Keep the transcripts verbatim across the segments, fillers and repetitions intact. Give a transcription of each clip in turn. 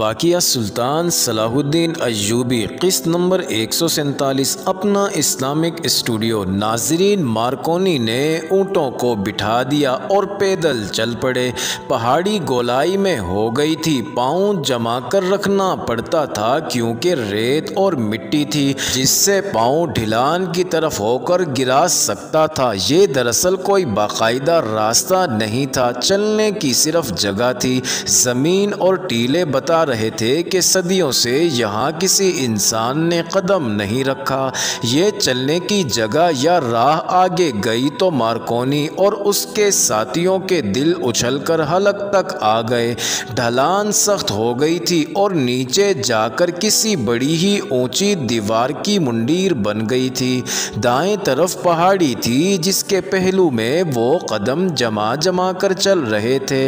वाक़िया सुल्तान सलाहुद्दीन अयूबी किस्त नंबर एक सौ सैंतालीस। अपना इस्लामिक स्टूडियो। नाज़रीन, मार्कोनी ने ऊँटों को बिठा दिया और पैदल चल पड़े। पहाड़ी गोलाई में हो गई थी, पाँव जमा कर रखना पड़ता था क्योंकि रेत और मिट्टी थी जिससे पाँव ढिलान की तरफ होकर गिरा सकता था। ये दरअसल कोई बाकायदा रास्ता नहीं था, चलने की सिर्फ जगह थी। ज़मीन और टीले बता रहे थे कि सदियों से यहाँ किसी इंसान ने कदम नहीं रखा। ये चलने की जगह या राह आगे गई तो मार्कोनी और उसके साथियों के दिल उछलकर हलक तक आ गए। ढलान सख्त हो गई थी और नीचे जाकर किसी बड़ी ही ऊंची दीवार की मुंडीर बन गई थी। दाएं तरफ पहाड़ी थी जिसके पहलू में वो कदम जमा जमा कर चल रहे थे,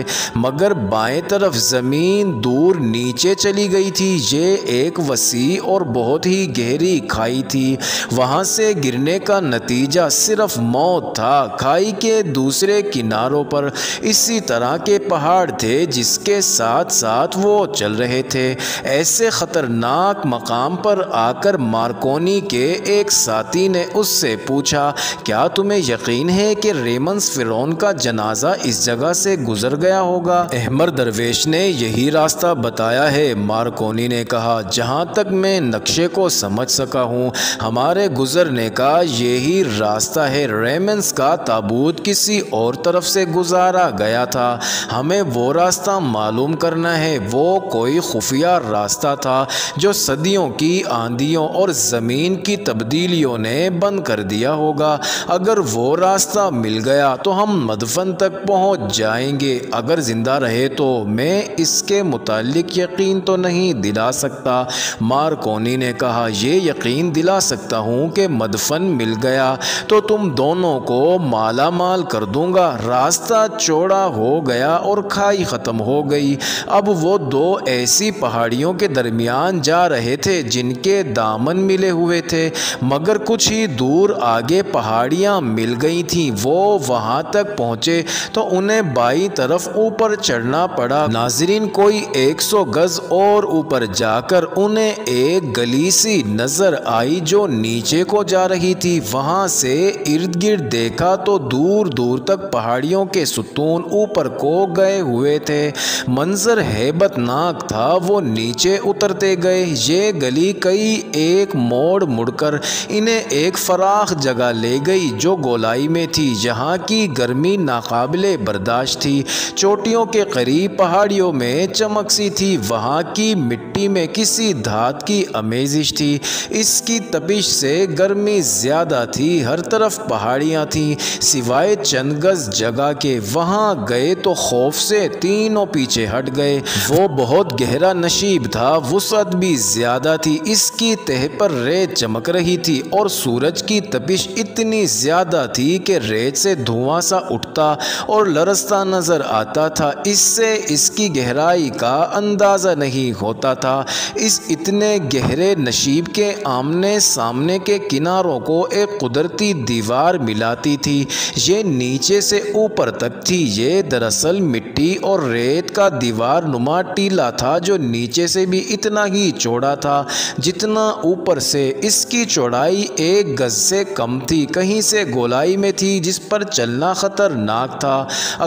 मगर बाएं तरफ ज़मीन दूर नीचे चली गई थी। ये एक वसी और बहुत ही गहरी खाई थी। वहाँ से गिरने का नतीजा सिर्फ मौत था। खाई के दूसरे किनारों पर इसी तरह के पहाड़ थे जिसके साथ साथ वो चल रहे थे। ऐसे ख़तरनाक मकाम पर आकर मार्कोनी के एक साथी ने उससे पूछा, क्या तुम्हें यकीन है कि रेमंस फिरौन का जनाजा इस जगह से गुजर गया होगा? अहमर दरवेश ने यही रास्ता बताया है। मार्कोनी ने कहा, जहाँ तक मैं नक्शे को समझ सका हूँ हमारे गुजरने का यही रास्ता है। रेमेंस का ताबूत किसी और तरफ से गुजारा गया था। हमें वो रास्ता मालूम करना है। वो कोई खुफिया रास्ता था जो सदियों की आंधियों और ज़मीन की तब्दीलियों ने बंद कर दिया होगा। अगर वो रास्ता मिल गया तो हम मदफन तक पहुँच जाएंगे। अगर ज़िंदा रहे तो मैं इसके मुताल्लिक यकीन तो नहीं दिला सकता। मार्कोनी ने कहा, यह यकीन दिला सकता हूं कि मदफन मिल गया तो तुम दोनों को माला माल कर दूंगा। रास्ता चौड़ा हो गया और खाई ख़त्म हो गई। अब वो दो ऐसी पहाड़ियों के दरमियान जा रहे थे जिनके दामन मिले हुए थे, मगर कुछ ही दूर आगे पहाड़ियां मिल गई थीं। वो वहां तक पहुंचे तो उन्हें बाई तरफ ऊपर चढ़ना पड़ा। नाज़रीन कोई एक सौ गज और ऊपर जाकर उन्हें एक गली सी नजर आई जो नीचे को जा रही थी। वहां से इर्द गिर्द देखा तो दूर दूर तक पहाड़ियों के सुतून ऊपर को गए हुए थे। मंजर हैबतनाक था। वो नीचे उतरते गए। ये गली कई एक मोड़ मुड़कर इन्हें एक फराख जगह ले गई जो गोलाई में थी। यहाँ की गर्मी नाकाबिले बर्दाश्त थी। चोटियों के करीब पहाड़ियों में चमक थी। वहाँ की मिट्टी में किसी धात की अमेजिश थी। इसकी तपिश से गर्मी ज़्यादा थी। हर तरफ पहाड़ियाँ थीं सिवाय चंद गज जगह के। वहाँ गए तो खौफ से तीनों पीछे हट गए। वो बहुत गहरा नशीब था, वुसअत भी ज़्यादा थी। इसकी तह पर रेत चमक रही थी और सूरज की तपिश इतनी ज़्यादा थी कि रेत से धुआं सा उठता और लरसता नजर आता था। इससे इसकी गहराई का अंदाज़ा नहीं होता था। इस इतने गहरे नशीब के आमने सामने के किनारों को एक कुदरती दीवार मिलाती थी। ये नीचे से ऊपर तक थी। ये दरअसल मिट्टी और रेत का दीवार नुमा टीला था जो नीचे से भी इतना ही चौड़ा था जितना ऊपर से। इसकी चौड़ाई एक गज से कम थी। कहीं से गोलाई में थी जिस पर चलना खतरनाक था।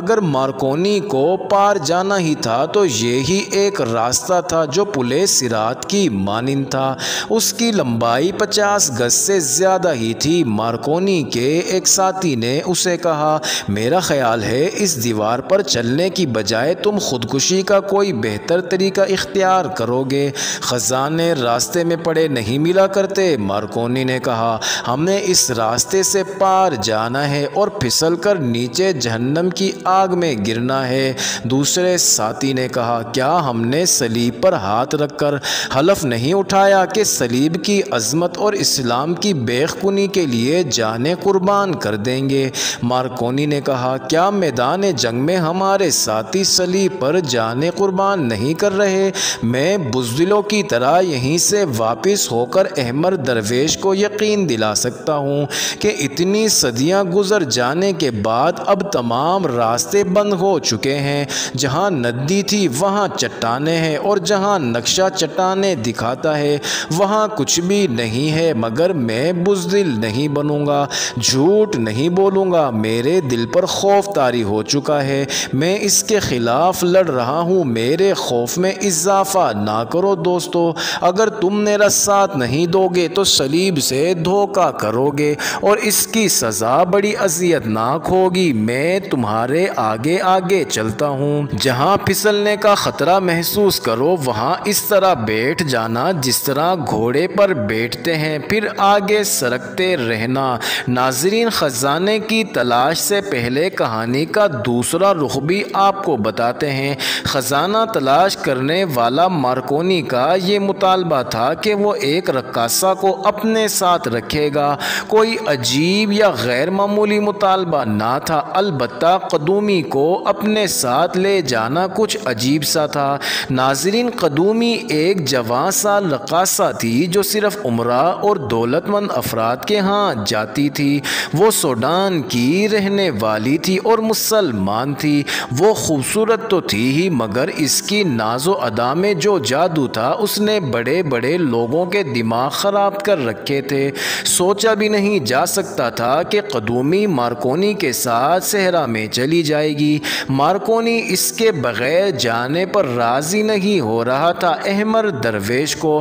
अगर मार्कोनी को पार जाना ही था तो यही एक रास्ता था जो पुले सिरात की मानिंद था। उसकी लंबाई पचास गज से ज़्यादा ही थी। मार्कोनी के एक साथी ने उसे कहा, मेरा ख्याल है इस दीवार पर चलने की बजाय तुम खुदकुशी का कोई बेहतर तरीका इख्तियार करोगे। ख़जाने रास्ते में पड़े नहीं मिला करते? मार्कोनी ने कहा, हमने इस रास्ते से पार जाना है और फिसल कर नीचे जहन्नम की आग में गिरना है। दूसरे साथी ने कहा, क्या हमने सलीब पर हाथ रखकर हलफ नहीं उठाया कि सलीब की अजमत और इस्लाम की बेखुनी के लिए जाने कुर्बान कर देंगे? मार्कोनी ने कहा, क्या मैदान जंग में हमारे साथी सलीब पर जाने कुर्बान नहीं कर रहे? मैं बुज़दिलों की तरह यहीं से वापस होकर अहमर दरवेश को यकीन दिला सकता हूँ कि इतनी सदियाँ गुजर जाने के बाद अब तमाम रास्ते बंद हो चुके हैं। जहाँ नदी थी वहाँ चट्टाने चट्टानें हैं और जहाँ नक्शा चट्टानें दिखाता है वहाँ कुछ भी नहीं है, मगर मैं बुज़दिल नहीं बनूँगा, झूठ नहीं बोलूँगा। मेरे दिल पर खौफ तारी हो चुका है, मैं इसके ख़िलाफ़ लड़ रहा हूँ। मेरे खौफ में इजाफ़ा ना करो दोस्तों, अगर तुम मेरा साथ नहीं दोगे तो सलीब से धोखा करोगे और इसकी सज़ा बड़ी अज़ियतनाक होगी। मैं तुम्हारे आगे आगे चलता हूँ, जहाँ फिसलने का ख़तरा महसूस करो वहाँ इस तरह बैठ जाना जिस तरह घोड़े पर बैठते हैं, फिर आगे सरकते रहना। नाज़रीन, ख़जाने की तलाश से पहले कहानी का दूसरा रुख भी आपको बताते हैं। ख़जाना तलाश करने वाला मार्कोनी का ये मुतालबा था कि वो एक रक्कासा को अपने साथ रखेगा। कोई अजीब या गैर मामूली मुतालबा ना था, अलबत्ता कदूमी को अपने साथ ले जाना कुछ अजीब सा था। नाज़रीन, कदूमी एक जवां सा रक्कासा थी जो सिर्फ उम्रा और दौलतमंद अफराद के यहाँ जाती थी। वो सूडान की रहने वाली थी और मुसलमान थी। वो खूबसूरत तो थी ही, मगर इसकी नाज़ो अदा में जो जादू था उसने बड़े बड़े लोगों के दिमाग ख़राब कर रखे थे। सोचा भी नहीं जा सकता था कि कदूमी मार्कोनी के साथ सहरा में चली जाएगी। मार्कोनी इसके बग़ैर जाने पर राज़ी नहीं हो रहा था। अहमर दरवेश को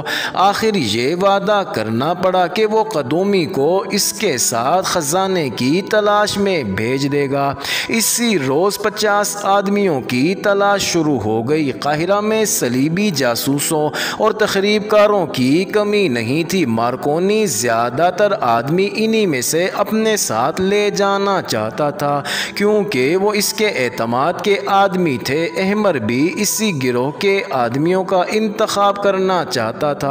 आखिर ये वादा करना पड़ा कि वो कदूमी को इसके साथ ख़जाने की तलाश में भेज देगा। इसी रोज़ पचास आदमियों की तलाश शुरू हो गई। काहिरा में सलीबी जासूसों और तखरीबकारों की कमी नहीं थी। मार्कोनी ज़्यादातर आदमी इन्हीं में से अपने साथ ले जाना चाहता था क्योंकि वो इसके एतमाद के आदमी थे। अहमर भी इसी गिरोह के आदमियों का इंतखाब करना चाहता था।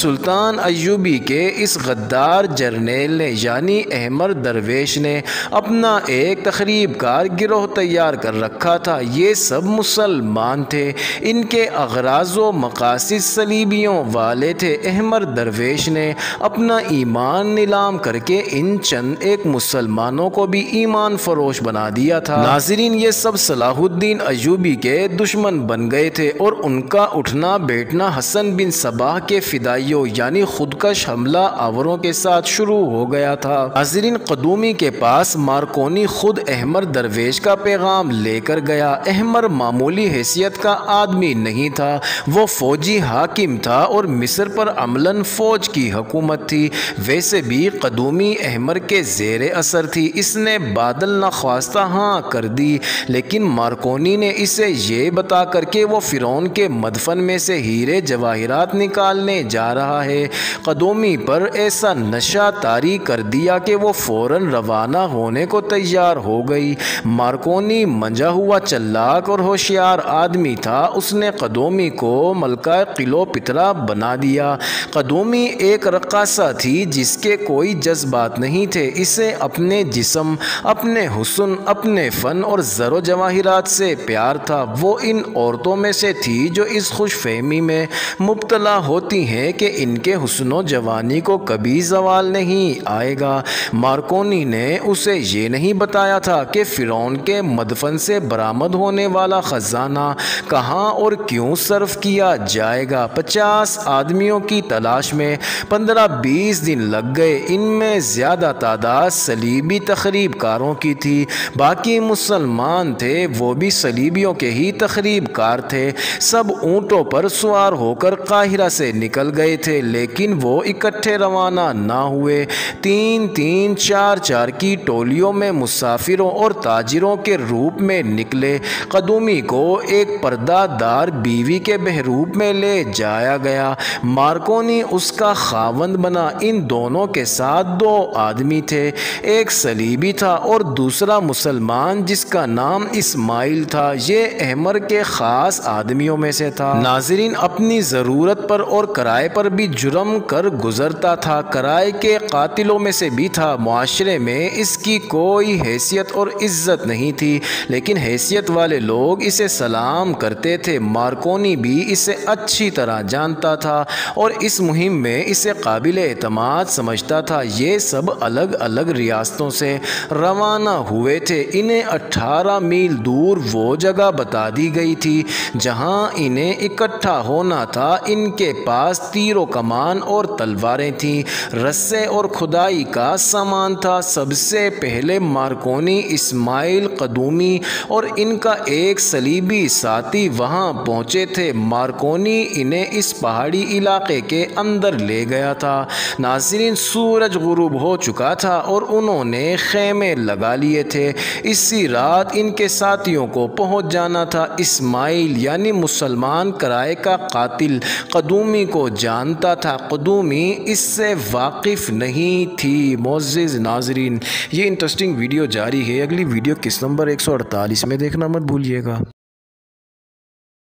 सुल्तान अयूबी के इस गद्दार जर्नेल ने यानी अहमर दरवेश ने अपना एक तखरीबकार गिरोह तैयार कर रखा था। ये सब मुसलमान थे, इनके अगराज़ो मकासिद सलीबियों वाले थे। अहमर दरवेश ने अपना ईमान नीलाम करके इन चंद एक मुसलमानों को भी ईमान फरोश बना दिया था। नाज़रीन, ये सब सलाहुद्दीन अयूबी के दुश्मन बन गए थे और उनका उठना बैठना हसन बिन सबाह के फिदाइयों यानी खुदकश हमला आवरों के साथ शुरू हो गया था। नाज़रीन, कदूमी के पास मार्कोनी खुद अहमर दरवेश का पैगाम लेकर गया। अहमर मामूली हैसियत का आदमी नहीं था, वो फौजी हाकिम था और मिस्र पर अमलन फौज की हुकूमत थी। वैसे भी कदूमी अहमर के जेर असर थी, इसने बादल न ख्वास्ता हाँ कर दी, लेकिन मार्कोनी ने इसे ये बता कर के वो फिरौन के मदफन में से हीरे जवाहिरात निकालने जा रहा है, कदूमी पर ऐसा नशा तारी कर दिया कि वो फौरन रवाना होने को तैयार हो गई। मार्कोनी मंजा हुआ चलाक और होशियार आदमी था, उसने कदूमी को मलका किलो पितरा बना दिया। कदूमी एक रक्कासा थी जिसके कोई जज्बात नहीं थे। इसे अपने जिस्म, अपने हुस्न, अपने फ़न और ज़रो जवाहिरात से प्यार था। वो इन औरतों में से थी जो इस खुशफहमी में मुब्तला होती हैं कि इनके हुस्न जवानी को कभी जवाल नहीं आएगा। मार्कोनी ने उसे ये नहीं बताया था कि फ़िरौन के मदफन से बरामद होने वाला ख़जाना कहाँ और क्यों सर्फ किया जाएगा। पचास आदमियों की तलाश में पंद्रह बीस दिन लग गए। इनमें ज़्यादा तादाद सलीबी तखरीबकारों की थी, बाकी मुसलमान थे, वो भी सलीबियों के ही तखरीबकार थे। सब ऊँटों पर सवार होकर काहिरा से निकल गए थे, लेकिन वो इकट्ठे रवाना ना हुए। तीन तीन चार चार की टोलियों में मुसाफिरों और ताजिरों के रूप में निकले। कदूमी को एक पर्दादार बीवी के बहरूप में ले जाया गया। मार्कोनी उसका खावंद बना। इन दोनों के साथ दो आदमी थे, एक सलीबी था और दूसरा मुसलमान जिसका नाम इस्माइल था। ये अहमर के ख़ास आदमियों में से था। नाज़रीन, अपनी ज़रूरत पर और किराए पर भी जुर्म कर गुजरता था। किराए के कातिलों में से भी था। माशरे में इसकी कोई हैसियत और इज्जत नहीं थी, लेकिन हैसियत वाले लोग इसे सलाम करते थे। मार्कोनी भी इसे अच्छी तरह जानता था और इस मुहिम में इसे काबिले एतमाद समझता था। ये सब अलग अलग रियासतों से रवाना हुए थे। इन्हें अट्ठारह मील दूर वो जगह बता दी गई थी जहाँ जहाँ इन्हें इकट्ठा होना था इनके पास तीरों कमान और तलवारें थीं, रस्से और खुदाई का सामान था। सबसे पहले मार्कोनी, इस्माइल, कदूमी और इनका एक सलीबी साथी वहाँ पहुँचे थे। मार्कोनी इन्हें इस पहाड़ी इलाके के अंदर ले गया था। नाज़रीन, सूरज गुरूब हो चुका था और उन्होंने खेमे लगा लिए थे। इसी रात इनके साथियों को पहुंच जाना था। इस्माइल यानी मुसलमान कराए का कातिल कदूमी को जानता था। कदूमी इससे वाकिफ नहीं थी। मोअज़्ज़िज़ नाज़रीन, ये इंटरेस्टिंग वीडियो जारी है, अगली वीडियो किस नंबर एक सौ अड़तालीस में देखना मत भूलिएगा।